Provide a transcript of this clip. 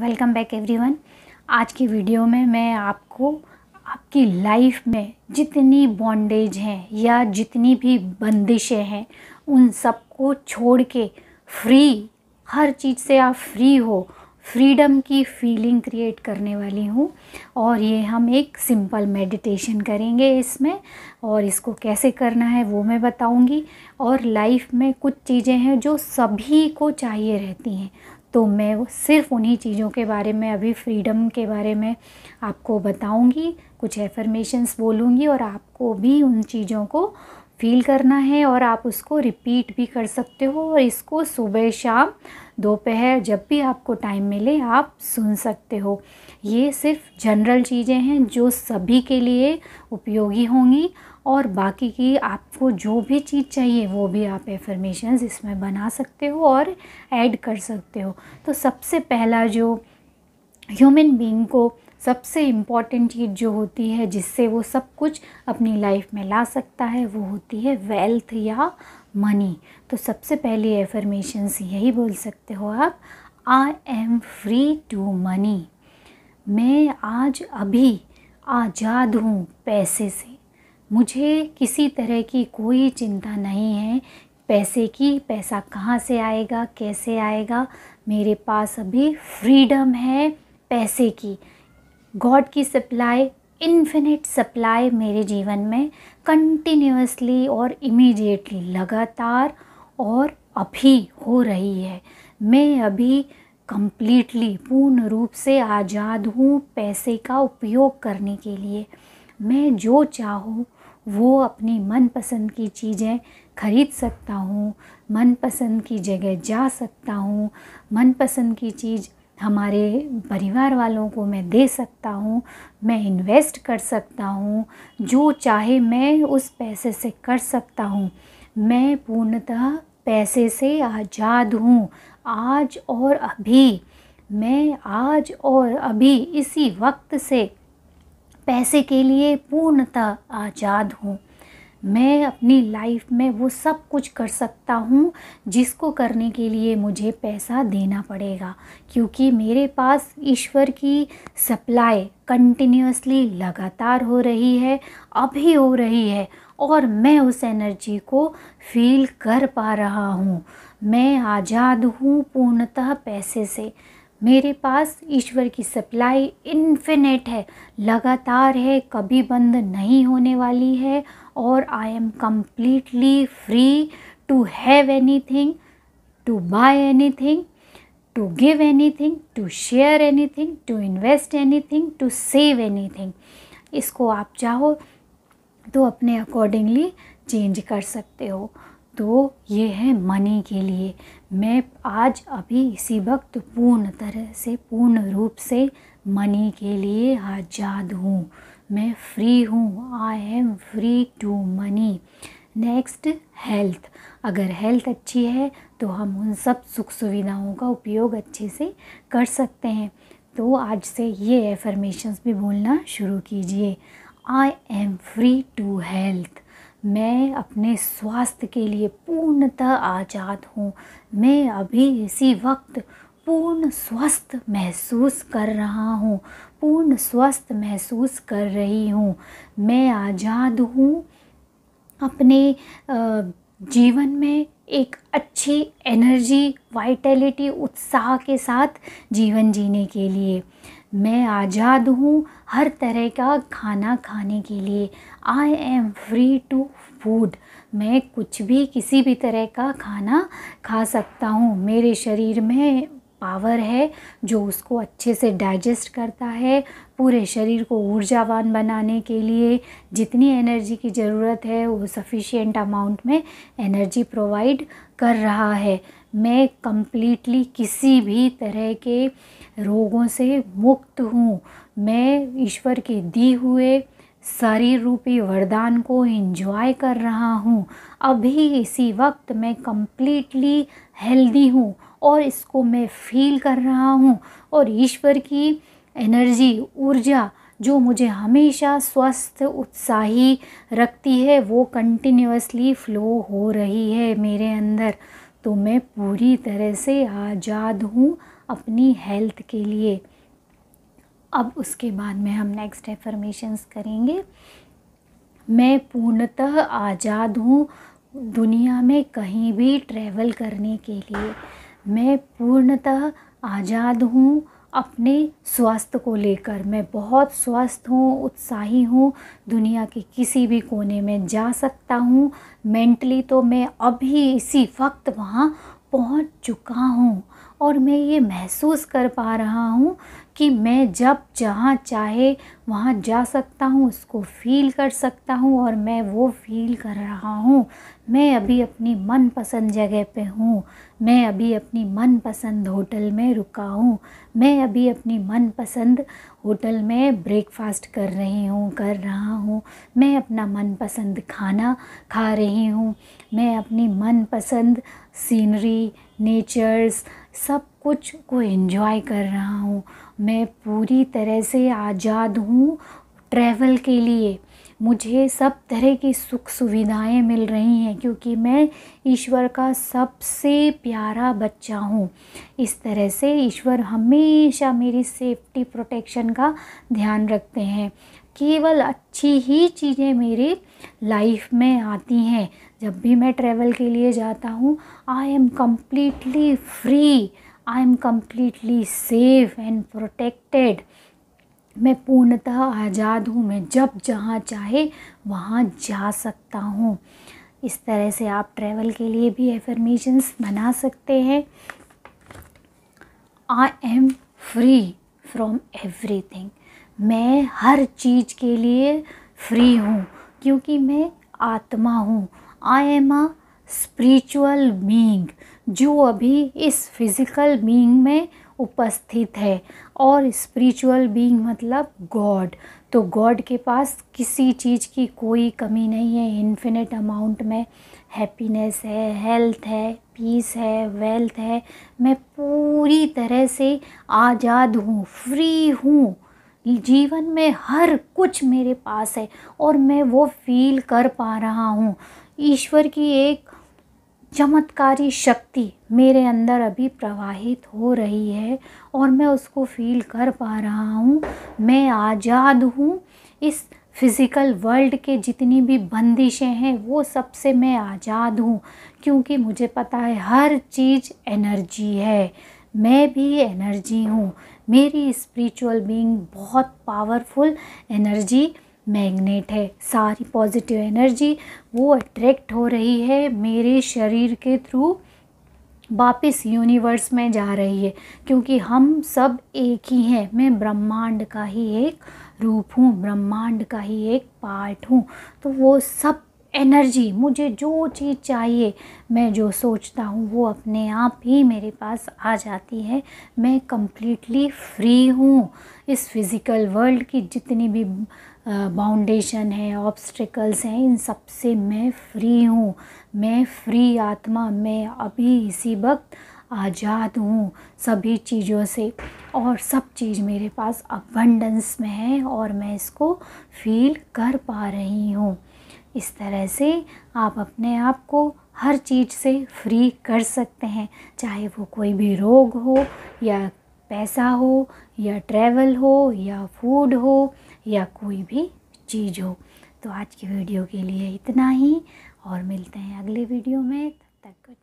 Welcome back everyone. आज की video में मैं आपको आपकी लाइफ में जितनी बॉन्डेज हैं या जितनी भी बंदिशें हैं उन सबको छोड़ के फ्री, हर चीज़ से आप फ्री हो, फ्रीडम की फीलिंग क्रिएट करने वाली हूँ। और ये हम एक सिंपल मेडिटेशन करेंगे इसमें, और इसको कैसे करना है वो मैं बताऊँगी। और लाइफ में कुछ चीज़ें हैं जो सभी को चाहिए रहती हैं, तो मैं सिर्फ उन्हीं चीज़ों के बारे में, अभी फ्रीडम के बारे में आपको बताऊंगी, कुछ एफर्मेशंस बोलूंगी, और आपको भी उन चीज़ों को फील करना है। और आप उसको रिपीट भी कर सकते हो, और इसको सुबह शाम दोपहर जब भी आपको टाइम मिले आप सुन सकते हो। ये सिर्फ जनरल चीज़ें हैं जो सभी के लिए उपयोगी होंगी, और बाकी की आपको जो भी चीज़ चाहिए वो भी आप एफर्मेशंस इसमें बना सकते हो और ऐड कर सकते हो। तो सबसे पहला जो ह्यूमन बीइंग को सबसे इम्पॉर्टेंट चीज़ जो होती है, जिससे वो सब कुछ अपनी लाइफ में ला सकता है, वो होती है वेल्थ या मनी। तो सबसे पहली एफर्मेशंस यही बोल सकते हो आप, I am free to money. मैं आज अभी आज़ाद हूँ पैसे से, मुझे किसी तरह की कोई चिंता नहीं है पैसे की, पैसा कहाँ से आएगा कैसे आएगा। मेरे पास अभी फ्रीडम है पैसे की, गॉड की सप्लाई, इन्फिनिट सप्लाई मेरे जीवन में कंटिन्यूअसली और इमीडिएटली, लगातार और अभी हो रही है। मैं अभी कंप्लीटली पूर्ण रूप से आज़ाद हूँ पैसे का उपयोग करने के लिए। मैं जो चाहूँ वो अपनी मनपसंद की चीज़ें खरीद सकता हूँ, मनपसंद की जगह जा सकता हूँ, मनपसंद की चीज़ हमारे परिवार वालों को मैं दे सकता हूँ, मैं इन्वेस्ट कर सकता हूँ, जो चाहे मैं उस पैसे से कर सकता हूँ। मैं पूर्णतः पैसे से आज़ाद हूँ आज और अभी। मैं आज और अभी इसी वक्त से पैसे के लिए पूर्णतः आज़ाद हूँ। मैं अपनी लाइफ में वो सब कुछ कर सकता हूँ जिसको करने के लिए मुझे पैसा देना पड़ेगा, क्योंकि मेरे पास ईश्वर की सप्लाई कंटिन्यूअसली लगातार हो रही है, अभी हो रही है, और मैं उस एनर्जी को फील कर पा रहा हूँ। मैं आज़ाद हूँ पूर्णतः पैसे से, मेरे पास ईश्वर की सप्लाई इन्फिनिट है, लगातार है, कभी बंद नहीं होने वाली है, और I am completely free to have anything, to buy anything, to give anything, to share anything, to invest anything, to save anything. इसको आप चाहो तो अपने अकॉर्डिंगली चेंज कर सकते हो। तो ये है मनी के लिए, मैं आज अभी इसी वक्त पूर्ण तरह से, पूर्ण रूप से मनी के लिए आज़ाद हूँ, मैं फ्री हूँ, I am free to money. Next health, अगर हेल्थ अच्छी है तो हम उन सब सुख सुविधाओं का उपयोग अच्छे से कर सकते हैं। तो आज से ये एफर्मेशंस भी बोलना शुरू कीजिए, I am free to health. मैं अपने स्वास्थ्य के लिए पूर्णतः आज़ाद हूँ, मैं अभी इसी वक्त पूर्ण स्वस्थ महसूस कर रहा हूँ, पूर्ण स्वस्थ महसूस कर रही हूँ। मैं आज़ाद हूँ अपने जीवन में एक अच्छी एनर्जी, वाइटैलिटी, उत्साह के साथ जीवन जीने के लिए। मैं आज़ाद हूँ हर तरह का खाना खाने के लिए, I am free to food. मैं कुछ भी, किसी भी तरह का खाना खा सकता हूँ, मेरे शरीर में पावर है जो उसको अच्छे से डाइजेस्ट करता है, पूरे शरीर को ऊर्जावान बनाने के लिए जितनी एनर्जी की ज़रूरत है वो सफिशिएंट अमाउंट में एनर्जी प्रोवाइड कर रहा है। मैं कंप्लीटली किसी भी तरह के रोगों से मुक्त हूँ, मैं ईश्वर के दी हुए शरीर रूपी वरदान को एंजॉय कर रहा हूँ। अभी इसी वक्त मैं कंप्लीटली हेल्दी हूँ, और इसको मैं फील कर रहा हूँ, और ईश्वर की एनर्जी, ऊर्जा जो मुझे हमेशा स्वस्थ, उत्साही रखती है, वो कंटिन्यूअसली फ्लो हो रही है मेरे अंदर। तो मैं पूरी तरह से आज़ाद हूँ, अपनी हेल्थ के लिए। अब उसके बाद में हम नेक्स्ट एफर्मेशंस करेंगे। मैं पूर्णतः आज़ाद हूँ दुनिया में कहीं भी ट्रैवल करने के लिए। मैं पूर्णतः आज़ाद हूँ अपने स्वास्थ्य को लेकर। मैं बहुत स्वस्थ हूँ, उत्साही हूँ, दुनिया के किसी भी कोने में जा सकता हूँ। मेंटली तो मैं अभी इसी वक्त वहाँ पहुँच चुका हूँ और मैं ये महसूस कर पा रहा हूँ कि मैं जब जहाँ चाहे वहाँ जा सकता हूँ, उसको फ़ील कर सकता हूँ और मैं वो फ़ील कर रहा हूँ। मैं अभी अपनी मनपसंद जगह पे हूँ, मैं अभी अपनी मनपसंद होटल में रुका हूँ, मैं अभी अपनी मनपसंद होटल में ब्रेकफास्ट कर रहा हूँ, मैं अपना मनपसंद खाना खा रही हूँ, मैं अपनी मनपसंद सीनरी, नेचर्स, सब कुछ को एंजॉय कर रहा हूँ। मैं पूरी तरह से आज़ाद हूँ ट्रैवल के लिए। मुझे सब तरह की सुख सुविधाएं मिल रही हैं क्योंकि मैं ईश्वर का सबसे प्यारा बच्चा हूँ। इस तरह से ईश्वर हमेशा मेरी सेफ्टी प्रोटेक्शन का ध्यान रखते हैं। केवल अच्छी ही चीज़ें मेरी लाइफ में आती हैं। जब भी मैं ट्रैवल के लिए जाता हूँ, I am completely free, I am completely safe and protected. मैं पूर्णतः आज़ाद हूँ, मैं जब जहाँ चाहे वहाँ जा सकता हूँ। इस तरह से आप ट्रैवल के लिए भी एफर्मेशंस बना सकते हैं। I am free from everything, मैं हर चीज़ के लिए फ्री हूँ क्योंकि मैं आत्मा हूँ। I am a spiritual being, जो अभी इस फिज़िकल बीइंग में उपस्थित है। और स्पिरिचुअल बीइंग मतलब गॉड। तो गॉड के पास किसी चीज़ की कोई कमी नहीं है। इन्फिनिट अमाउंट में हैप्पीनेस है, हेल्थ है, पीस है, वेल्थ है। मैं पूरी तरह से आज़ाद हूँ, फ्री हूँ। जीवन में हर कुछ मेरे पास है और मैं वो फील कर पा रहा हूँ। ईश्वर की एक चमत्कारी शक्ति मेरे अंदर अभी प्रवाहित हो रही है और मैं उसको फील कर पा रहा हूँ। मैं आज़ाद हूँ। इस फिज़िकल वर्ल्ड के जितनी भी बंदिशें हैं वो सबसे मैं आज़ाद हूँ क्योंकि मुझे पता है हर चीज़ एनर्जी है, मैं भी एनर्जी हूँ। मेरी स्पिरिचुअल बीइंग बहुत पावरफुल एनर्जी मैग्नेट है। सारी पॉजिटिव एनर्जी वो अट्रैक्ट हो रही है मेरे शरीर के थ्रू वापस यूनिवर्स में जा रही है क्योंकि हम सब एक ही हैं। मैं ब्रह्मांड का ही एक रूप हूँ, ब्रह्मांड का ही एक पार्ट हूँ। तो वो सब एनर्जी, मुझे जो चीज़ चाहिए, मैं जो सोचता हूँ वो अपने आप ही मेरे पास आ जाती है। मैं कम्प्लीटली फ्री हूँ। इस फिज़िकल वर्ल्ड की जितनी भी बाउंडेशन है, ऑब्स्टिकल्स हैं, इन सब से मैं फ्री हूँ। मैं फ्री आत्मा, मैं अभी इसी वक्त आज़ाद हूँ सभी चीज़ों से और सब चीज़ मेरे पास अबंडेंस में है और मैं इसको फील कर पा रही हूँ। इस तरह से आप अपने आप को हर चीज़ से फ्री कर सकते हैं, चाहे वो कोई भी रोग हो या पैसा हो या ट्रैवल हो या फूड हो या कोई भी चीज़ हो। तो आज की वीडियो के लिए इतना ही और मिलते हैं अगले वीडियो में। तब तक